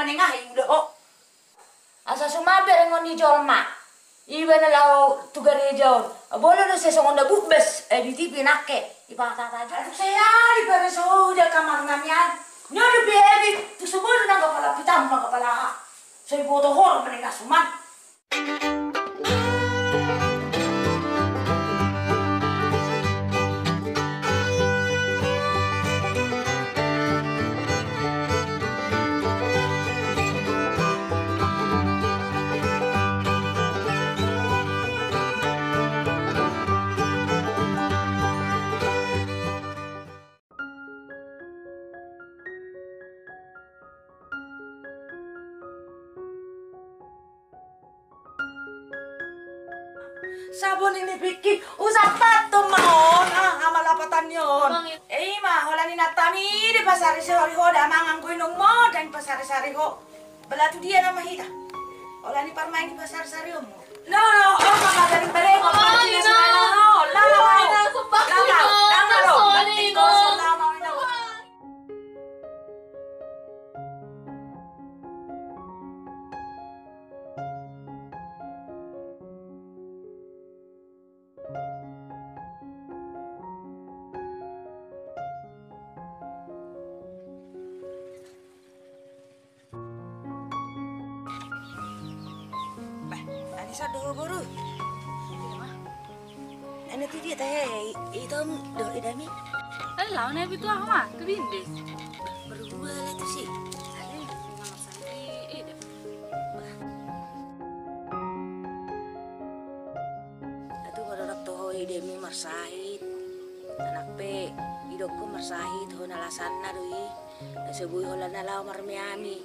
menengah udah kok. Asa sumaber ngoni jolma. Iban lau tugare jauh. Bolo do sesong onda bubes di TV nake. Ipatata aja. Aduh saya di beres udah kamar nganian. Nyo de bebi tu sebul nang kepala pitam nang kepala. Saya foto hor menengah sumat. Sabon ini bikin usah patuh mau amal lapatan yon. Ima holani natami di pasar sehari hoda mangangkuin dong mau dan pasar sehari ho belatu dia nama hita. Holani parmain di pasar sehari om. No, orang dari beli orang dari sana. Bisa buru-buru. Ini tuh dia teh hitam doh idami. Eh lawan itu aku mah kebindes. Berubah lah tuh sih. Atuh kada dak toho idami marsahit. Anak pe idokku marsahit ho nalasanna doi. Sebuih holana law marmiami.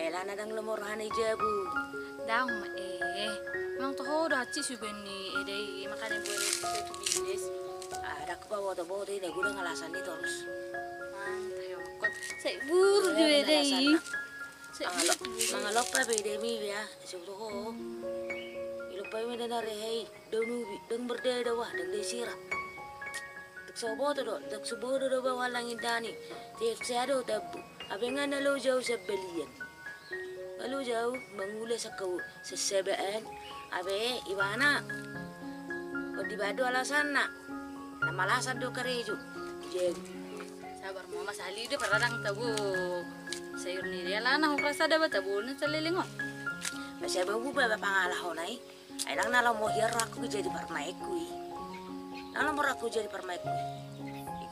Elana dang lemorhan ijabu. Dang mang toho udah ci subeni edai makanya boleh itu bisnis ada kebawa atau bawa tidak gula ngalasan itu harus mantai kot saya buru juga edai mangalok tapi edemi ya sebetulnya ilupai medan rehei donubi deng berdaya wah deng desira tak sobo tu dok tak sobo tu dok bawa langit dani tiap saya ada tabu abengan lalu jauh sebelian lalu jauh mengulai sekau sesebaan abe ibana di badu alasan nak nama alasan do kereju jeng sabar mama sahli dia perang tabu sayur ni dia lana rasa ada tabu ni selilingo masih abu bapa pangalah honai ayang nalar mau hiar aku jadi permaikui nalar mau aku jadi permaikui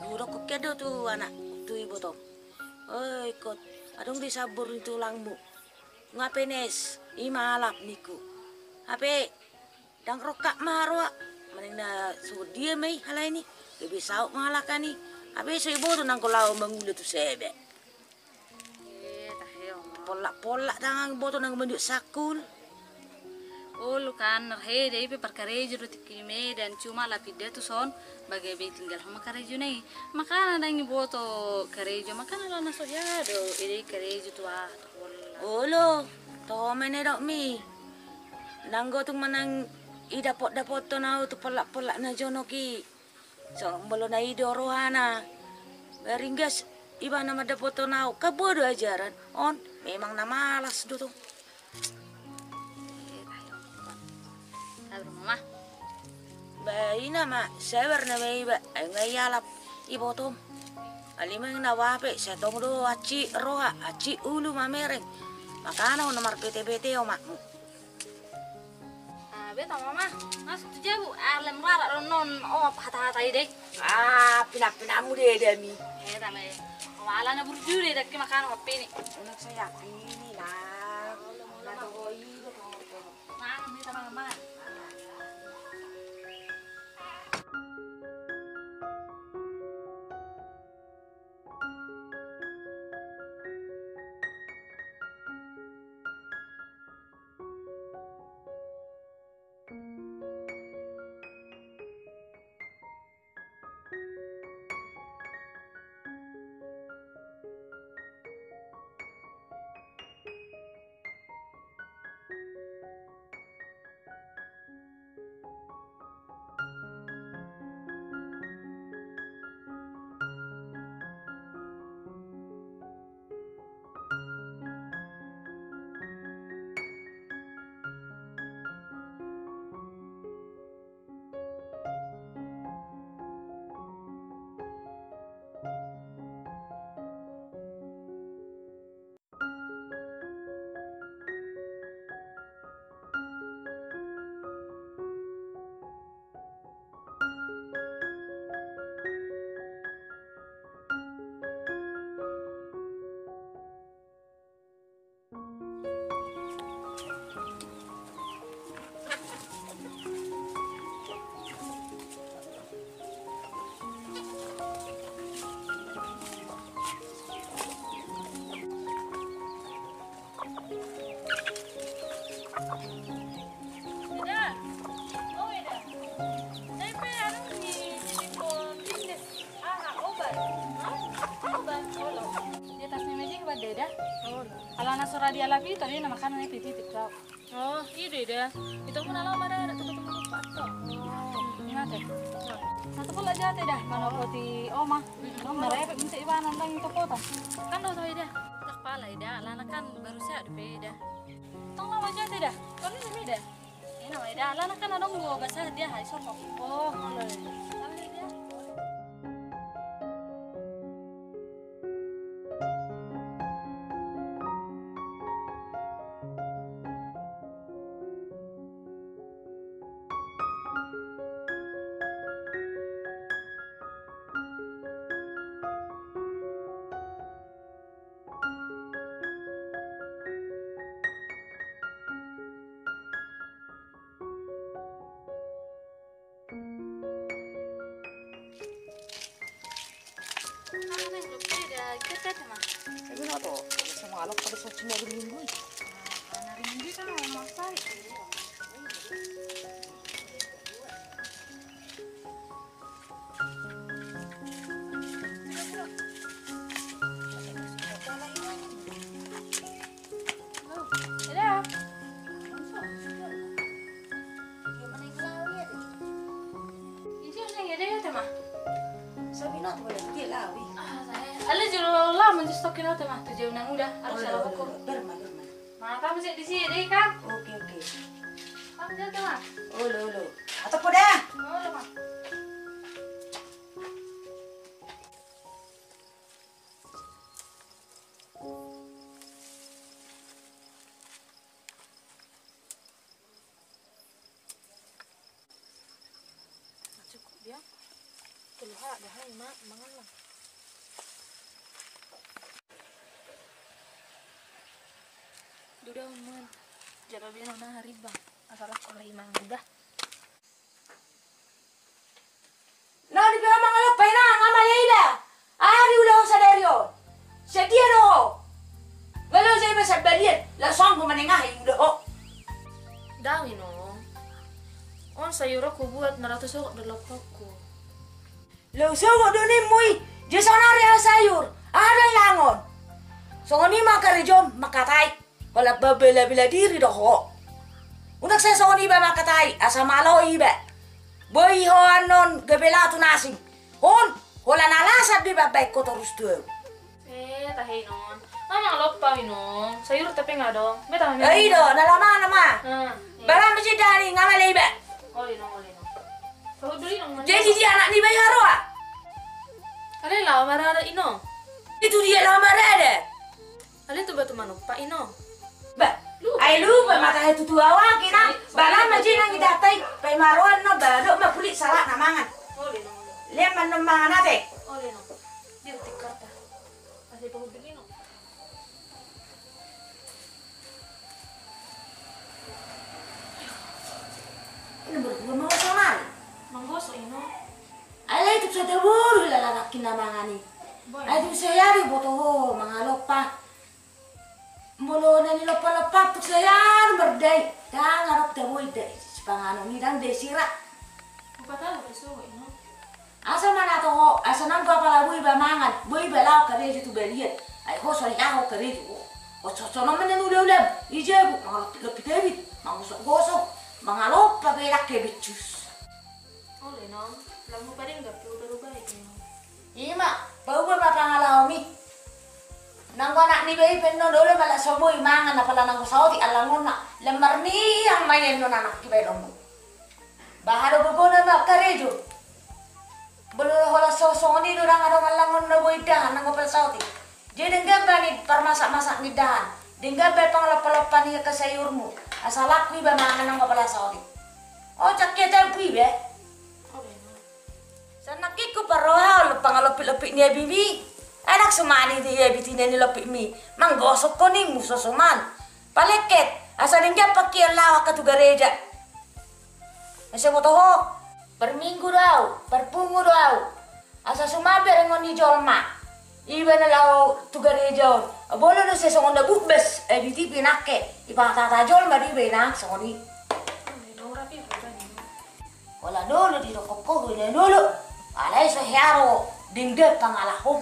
ibu rokok kedo tu anak tu ibu tom oh ikut adung disabur itu langmu ngapenes imalap niku ape dang rokak marwa menengna so dia mai halai ni lebih sau malaka ni ape so ibu tu nang kolau mangule tu sebe polak-polak tangang boto nang menduk sakul oh lu kan he dei pe perkarejo tikime dan cuma lapide tu son bagai be tinggal hama karejo nei makana dang boto karejo makana lana so ya do ide karejo tu ah oh lo to menedok mi nanggo tung manang idapot-dapot to nau tu polak-polak na jonoki so belum na ido rohana baringgas iba nama dapot to nau kabodo ajaran on memang na malas do tu sabar mama bayi nama sabar na bayi ba ngayalap ibo tom alimang na wape setong do aci roha aci ulu mamereng makana on nomor PT-PT o makmu beta mama mas tu jabu alam rara non oh hata-hata ide ah pinap-pinamu de demi eta me wala na burju de dak makan opi ni enak saya ini lah la doi mang ni ta mama Oh, udah men jalan dia nona hari bang asal aku lagi mangga nah di bawah mangga pena ngama leila ari udah sadario setia doh walau saya bisa beriet la sangku menengah udah oh dawino on sayuraku buat 100 sok delokku lo sogo doni mui jesonare sayur ada langon songoni makarejom makatai wala babela-bela diri doho. Unak saya soon iba makatai, asa malo iba. Boy ho anon gabela tunasing. Hon, hola nalasad di babay ko terus tuh. Tahi non. Mamang loppa non. Sayur tapi enggak dong. Beta mamang. Ai do, nalama nama. Barang mesti dari ngamale iba. Oli non. Tahu dulu non. Jadi dia anak ni bayar roa. Ale lawa marara ino. Itu dia lawa marara. Ale tu batu manoppa ino. Ayo lupa matahari tutu awak kena balam aja nang datai pemaruan no baru mah kulit salah namangan. Lihat mana mangan teh? Oleh no, dia tikar tak? Masih bahu begini no. Ini berdua mau sama? Manggoso ino. Ayo itu saya terburu lala nak kena mangani. Ayo saya ada botoh mangalopa. Molo nani lopa-lopa pusayan berdai dan ngarok tewoi dai sepanganon ni dan desira kupatalo besoi no asa mana toho asa nang ko pala bui bamangan bui balau kareju tu beliet ai ho sori aho kareju o sono menen ulem ijebu ngarok lopi debit mangusok gosok mangalop pa belak kebicus ole no lamu pareng gapu berubah ikno ima bau ba pangalaomi nang anak ni bayi penon dole malah soboy mangan apalah nang saudi alangona lemar ni yang main non anak ki bayi rombo baharo bobona ba karejo bolo hola sosoni durang ado malangon no boy dah nang opel saudi jadi ngamba ni permasak-masak ni dah dengga bayi panglop-lopan ni ke sayurmu asal aku ba mangan nang opel saudi oh cakke ta pui be sanak ki ku paroha panglop-lopi ni bibi anak sumani dia bitinnya ni lopi mi, manggosok koni musuh suman, paleket asal dia pakai lawak ke tugareja. Masih mau tahu? Per minggu dau, per pungu dau, asal sumah berengon di jolma, iba nalau tugareja. Boleh tu saya songon debut bes, ebiti pinake, iba tata jolma di benak songoni. Wala dulu di rokok wala dulu. Alay sa hiyaro, dingdep kang alahom.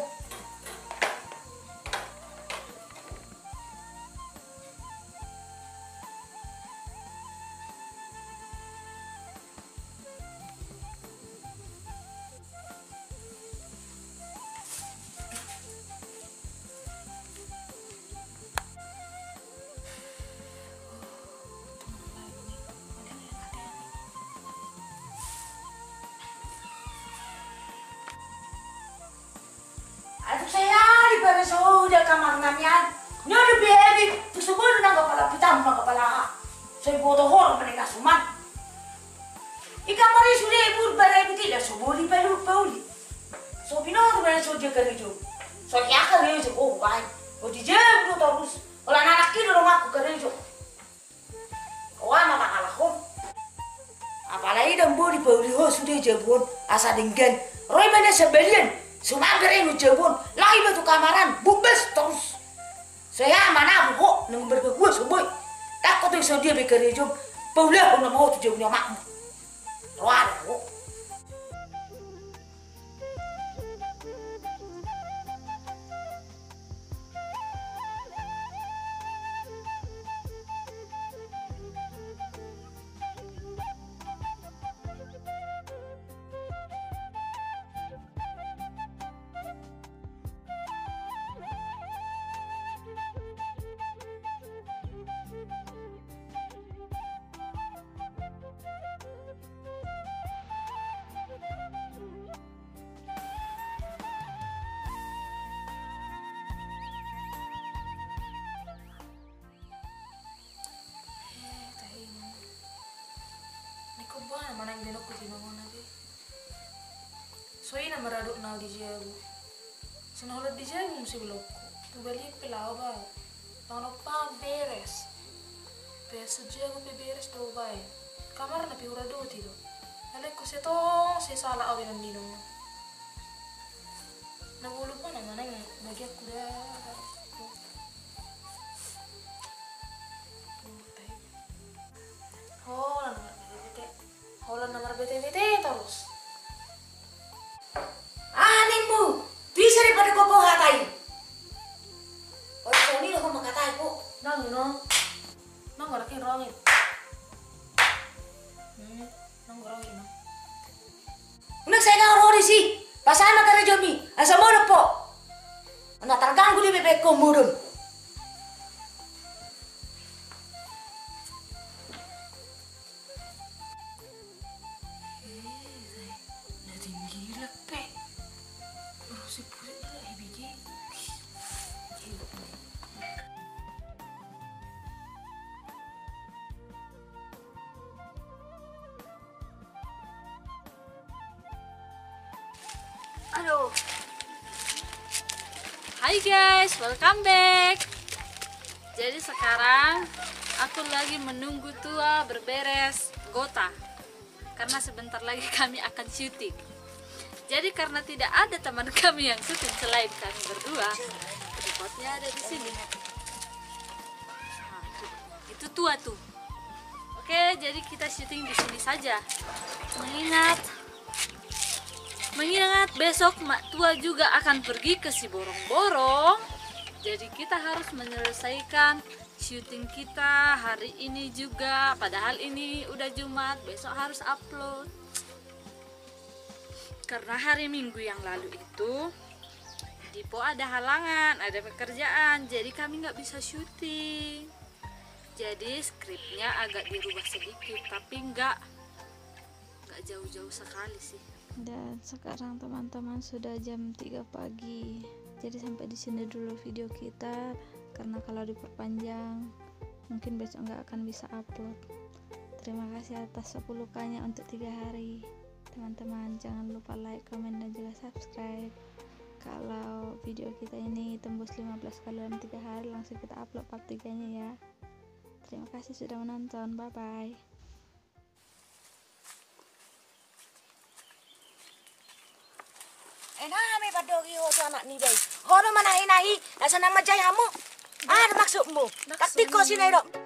Asa dinggen, roy mana sebelian, sumagere nu jebon, lagi batu kamaran, bubes terus. Saya mana aku kok nang berkuah seboy, takut yang saudara bekerja jom, paulah aku mau tujuh punya makmu, luar aku. Mana yang aku di bangun lagi? Soalnya nama raduk nal di jago. Senahulat di jago mesti belokku. Tu balik pelau bau. Tangan apa beres? Besok jago beres tau bau. Kamar napi uraduk tido. Nalek ku setong sesalah awiran di dong. Naku lupa nama neng bagi aku dah. Oh, nama. Kalau nomor BTBT terus. Ah, nengmu, bisa daripada kau kau katain. Orang sini dah kau mengkatai kau. Nang orang kira orang ini. Nang orang ini. Unak saya nang orang sih. Pasal nak kerja ni, asal mau lepo. Anak terganggu di bebek kau mudum. Halo. Hai guys, welcome back. Jadi sekarang aku lagi menunggu Tua berberes gota, karena sebentar lagi kami akan syuting. Jadi karena tidak ada teman kami yang syuting selain kami berdua, tripodnya ada di sini. Nah, itu Tua tuh. Oke, jadi kita syuting di sini saja. Mengingat besok Mak Tua juga akan pergi ke si borong-borong. Jadi kita harus menyelesaikan syuting kita hari ini juga. Padahal ini udah Jumat, besok harus upload. Karena hari Minggu yang lalu itu Dipo ada halangan, ada pekerjaan. Jadi kami nggak bisa syuting. Jadi skripnya agak dirubah sedikit, tapi nggak jauh-jauh sekali sih. Dan sekarang teman-teman sudah jam 3 pagi. Jadi sampai di sini dulu video kita, karena kalau diperpanjang mungkin besok nggak akan bisa upload. Terima kasih atas 10K-nya untuk 3 hari. Teman-teman jangan lupa like, comment, dan juga subscribe. Kalau video kita ini tembus 15K dalam 3 hari langsung kita upload part 3-nya ya. Terima kasih sudah menonton, bye-bye. Ename padogi hoto anak ni dai. Hono mana enahi, asa nama jayamu. Ada maksudmu. Tak tiko sinai dok.